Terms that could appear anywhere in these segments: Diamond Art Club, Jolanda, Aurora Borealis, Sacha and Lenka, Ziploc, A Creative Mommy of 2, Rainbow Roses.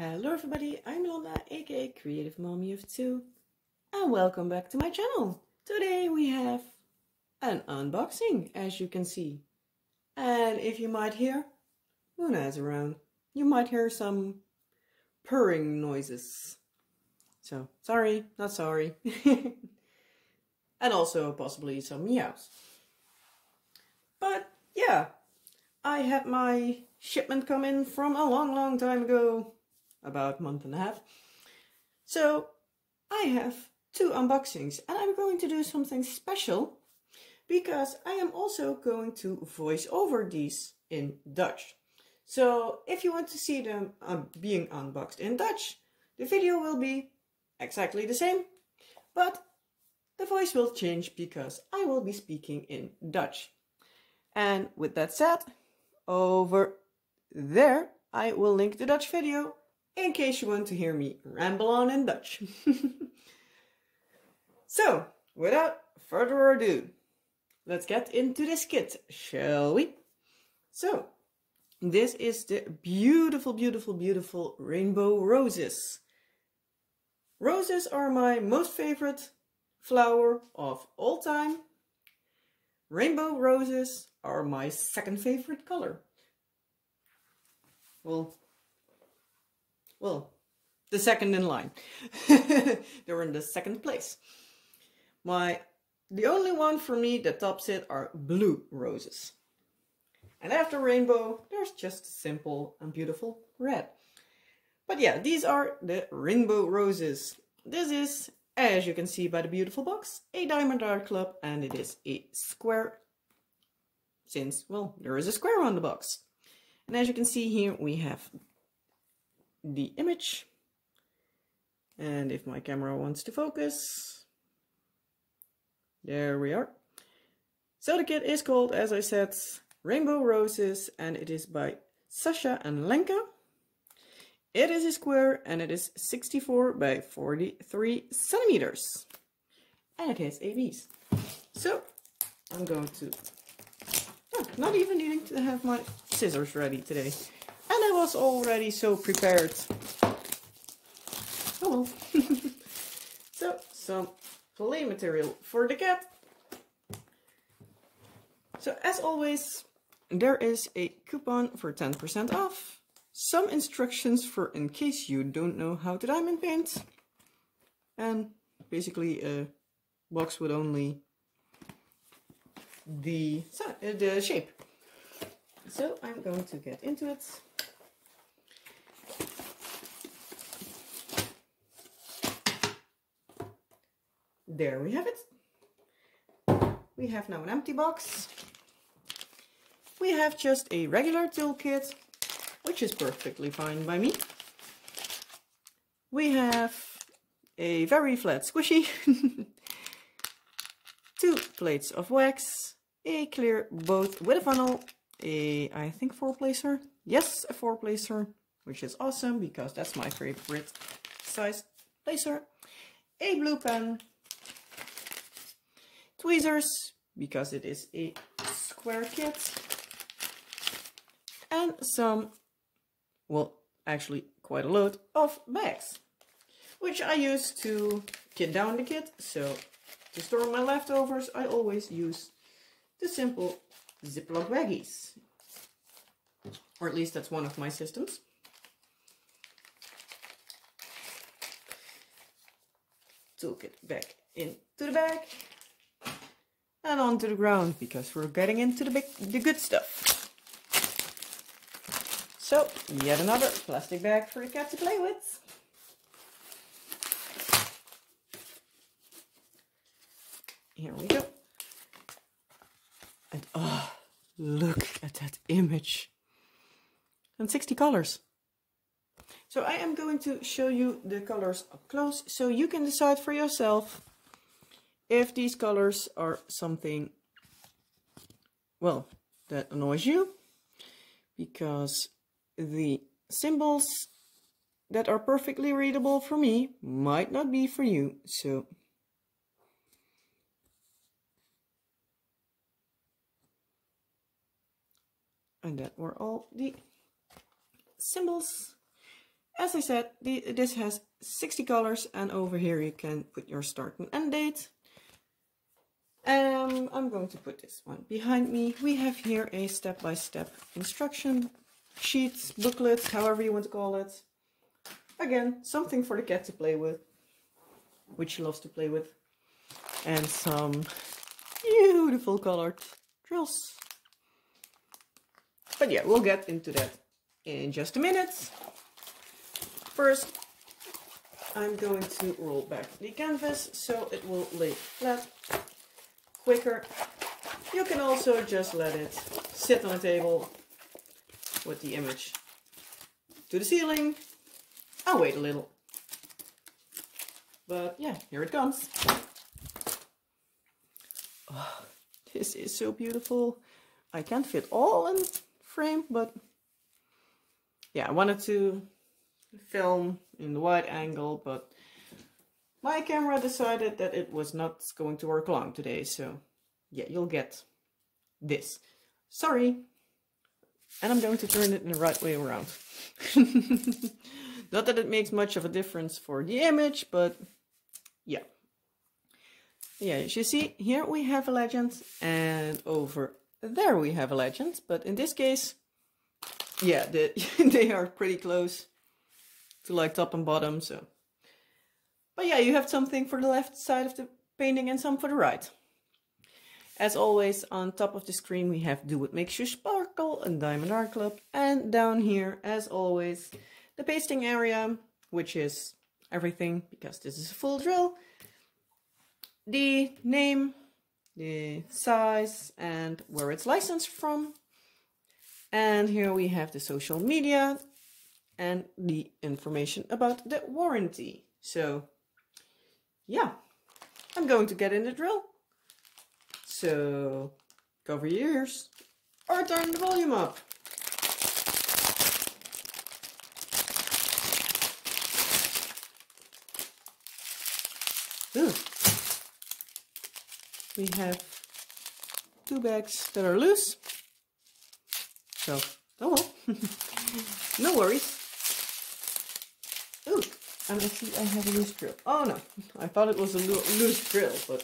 Hello everybody, I'm Jolanda, aka Creative Mommy of Two, and welcome back to my channel. Today we have an unboxing, as you can see. And if you might hear, Luna is around. You might hear some purring noises. So, sorry, not sorry. And also possibly some meows. But yeah, I had my shipment come in from a long time ago. About a month and a half. So I have two unboxings, and I'm going to do something special because I am also going to voice over these in Dutch. So if you want to see them being unboxed in Dutch, the video will be exactly the same, but the voice will change because I will be speaking in Dutch. And with that said, over there I will link the Dutch video in case you want to hear me ramble on in Dutch. So, without further ado, let's get into this kit, shall we? So, this is the beautiful Rainbow Roses. Roses are my most favorite flower of all time. Rainbow Roses are my second favorite color. Well, the second in line. They're in the second place. The only one for me that tops it are blue roses. And after rainbow, there's just simple and beautiful red. But yeah, these are the Rainbow Roses. This is, as you can see by the beautiful box, a Diamond Art Club, and it is a square. Since, well, there is a square on the box. And as you can see here, we have the image, and if my camera wants to focus, there we are. So the kit is called, as I said, Rainbow Roses, and it is by Sacha and Lenka. It is a square, and it is 64 by 43 centimeters, and it has a beast. So I'm going to not even needing to have my scissors ready today. And I was already so prepared. Oh well. So, some play material for the cat. So, as always, there is a coupon for 10% off. Some instructions for in case you don't know how to diamond paint. And basically a box with only the shape. So, I'm going to get into it. There we have it. We have now an empty box. We have just a regular toolkit, which is perfectly fine by me. We have a very flat squishy, 2 plates of wax, a clear boat with a funnel, I think 4-placer. Yes, a 4-placer, which is awesome because that's my favorite size placer. A blue pen. Tweezers, because it is a square kit, and some, well, actually quite a load of bags, which I use to kit down the kit. So to store my leftovers, I always use the simple Ziploc baggies, or at least that's one of my systems. Toolkit back into the bag. And onto the ground, because we're getting into the good stuff. So, yet another plastic bag for the cat to play with. Here we go. And oh, look at that image. And 60 colors. So I am going to show you the colors up close, so you can decide for yourself if these colors are something, well, that annoys you, because the symbols that are perfectly readable for me might not be for you. So, and that were all the symbols. As I said, this has 60 colors, and over here you can put your start and end date. I'm going to put this one behind me. We have here a step-by-step instruction sheets, booklets, however you want to call it. Again, something for the cat to play with, which she loves to play with. And some beautiful colored drills. But yeah, we'll get into that in just a minute. First, I'm going to roll back the canvas so it will lay flat quicker. You can also just let it sit on a table with the image to the ceiling. I'll wait a little. But yeah, here it comes. Oh, this is so beautiful. I can't fit all in frame, but yeah, I wanted to film in the wide angle, but my camera decided that it was not going to work long today, so yeah, you'll get this. Sorry. And I'm going to turn it in the right way around. Not that it makes much of a difference for the image, but yeah. Yeah, as you see, here we have a legend, and over there we have a legend, but in this case, yeah, they are pretty close to like top and bottom, so. But yeah, you have something for the left side of the painting and some for the right. As always, on top of the screen we have Do What Makes You Sparkle and Diamond Art Club, and down here, as always, the pasting area, which is everything, because this is a full drill, the name, the size, and where it's licensed from. And here we have the social media and the information about the warranty. So yeah, I'm going to get in the drill. So cover your ears or turn the volume up. Ooh. We have two bags that are loose, so oh well, no worries. Ooh, and I see I have a loose drill. Oh no, I thought it was a loose drill, but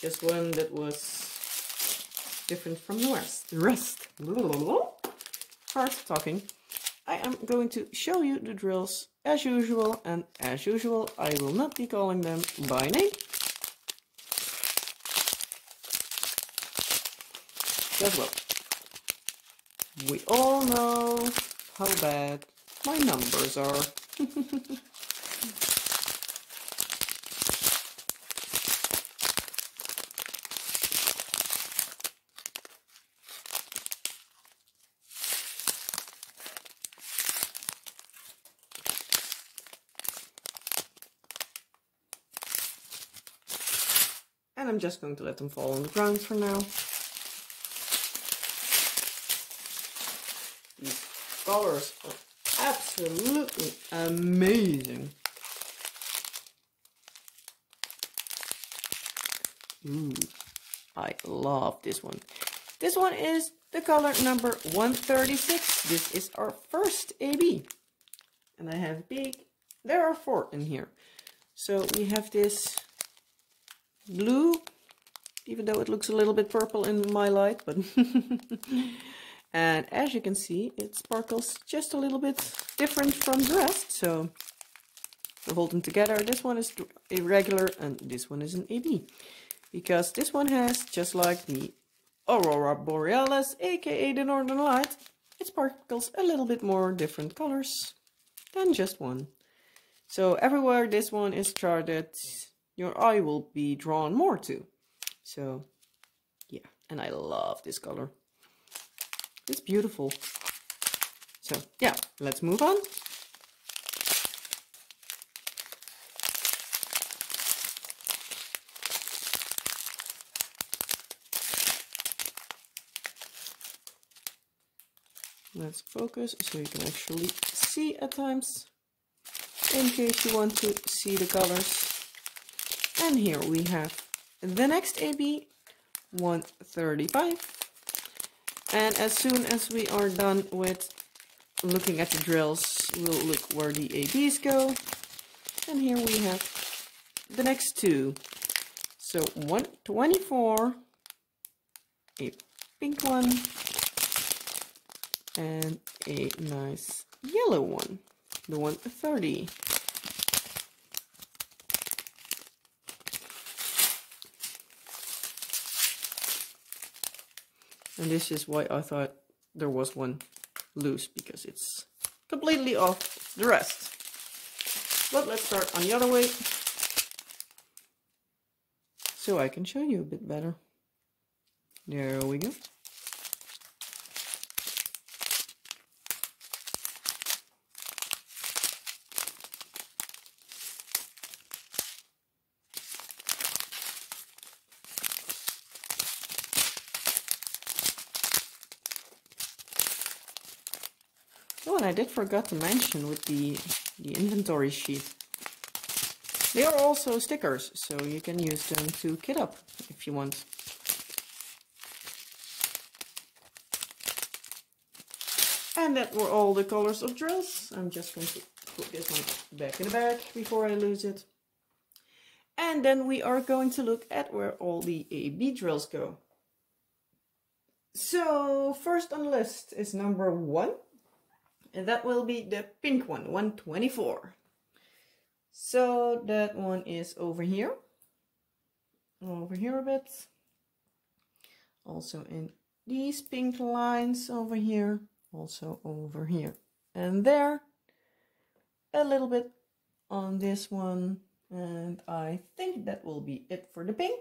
just one that was different from the rest. Hard talking. I am going to show you the drills as usual, and as usual, I will not be calling them by name. As well, we all know how bad my numbers are. And I'm just going to let them fall on the ground for now. Colors are absolutely amazing. Ooh, I love this one. This one is the color number 136. This is our first AB. And I have big, there are four in here. So we have this blue, even though it looks a little bit purple in my light, but and as you can see, it sparkles just a little bit different from the rest, so to hold them together, this one is a regular and this one is an AB. Because this one has, just like the Aurora Borealis, aka the Northern Light, it sparkles a little bit more different colors than just one. So everywhere this one is charted, your eye will be drawn more to. So yeah, and I love this color. It's beautiful. So yeah, let's move on. Let's focus so you can actually see at times, in case you want to see the colors. And here we have the next AB, 135. And as soon as we are done with looking at the drills, we'll look where the ABs go. And here we have the next two. So 124, a pink one, and a nice yellow one, the 130. And this is why I thought there was one loose, because it's completely off the rest. But let's start on the other way, so I can show you a bit better. There we go. Oh, and I did forget to mention with the inventory sheet, they are also stickers, so you can use them to kit up if you want. And that were all the colors of drills. I'm just going to put this one back in the bag before I lose it. And then we are going to look at where all the AB drills go. So first on the list is number 1. And that will be the pink one, 124. So that one is over here a bit. Also in these pink lines over here, also over here and there. A little bit on this one. And I think that will be it for the pink.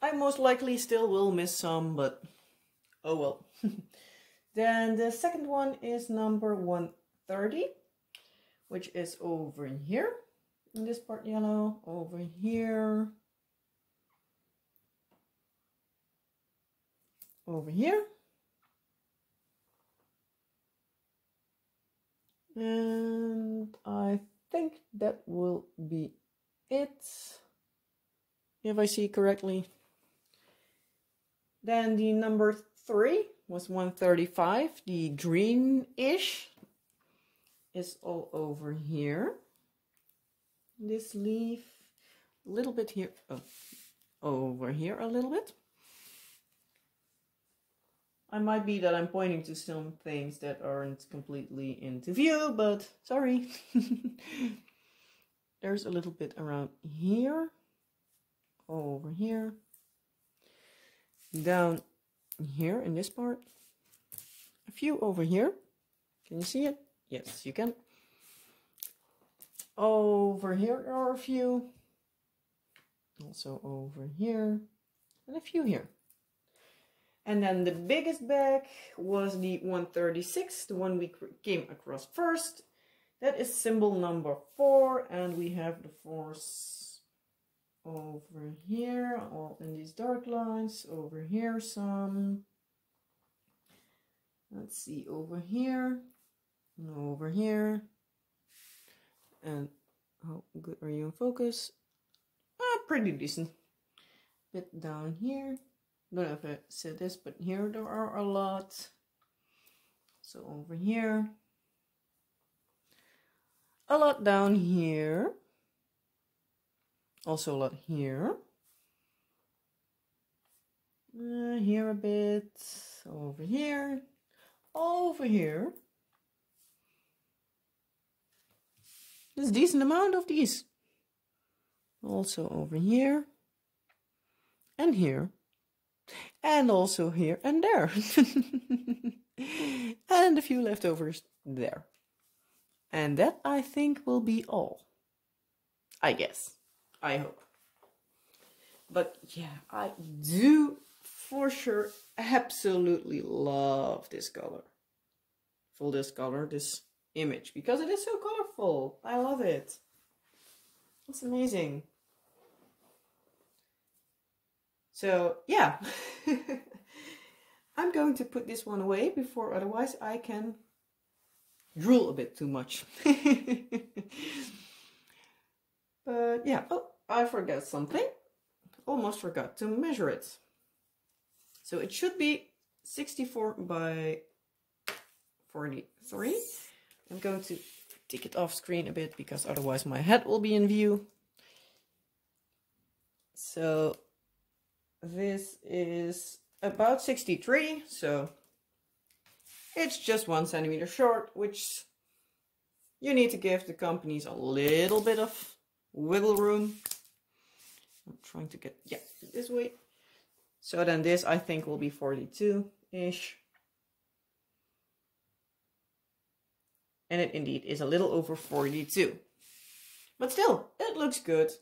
I most likely still will miss some, but oh well. Then the second one is number 130, which is over here, in this part yellow, over here, over here, and I think that will be it, if I see correctly. Then the number 3 was 135, the green-ish is all over here, this leaf, a little bit here, oh, over here a little bit. I might be that I'm pointing to some things that aren't completely into view, but sorry. There's a little bit around here, over here, down here in this part, a few over here, can you see it? Yes, you can. Over here are a few, also over here, and a few here. And then the biggest bag was the 136, the one we came across first. That is symbol number 4, and we have the 4s over here, all in these dark lines, over here some, let's see, over here, and over here, and how good are you in focus? Pretty decent. Bit down here, don't know if I said this, but here there are a lot, so over here, a lot down here, also a lot here, here a bit, over here, there's a decent amount of these, also over here, and here, and also here and there, and a few leftovers there. And that I think will be all, I guess. I hope. But yeah, I do for sure absolutely love this color. For this color, this image, because it is so colorful. I love it. It's amazing. So yeah, I'm going to put this one away before otherwise I can drool a bit too much. But yeah, oh, I forgot something. Almost forgot to measure it. So it should be 64 by 43. I'm going to take it off screen a bit because otherwise my head will be in view. So this is about 63, so it's just 1 centimeter short, which you need to give the companies a little bit of wiggle room. I'm trying to get, yeah, this way. So then this I think will be 42-ish. And it indeed is a little over 42. But still, it looks good.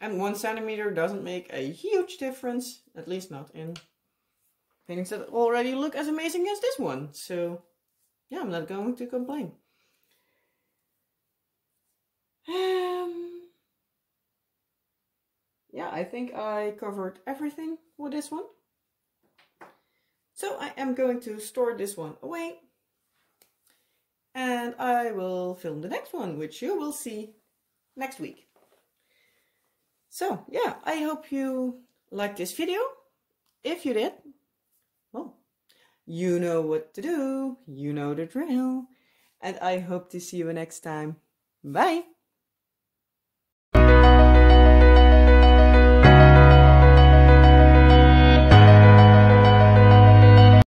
And 1 centimeter doesn't make a huge difference, at least not in paintings that already look as amazing as this one. So yeah, I'm not going to complain. Yeah, I think I covered everything with this one. So I am going to store this one away. And I will film the next one, which you will see next week. So yeah, I hope you liked this video. If you did, well, you know what to do. You know the drill. And I hope to see you next time. Bye!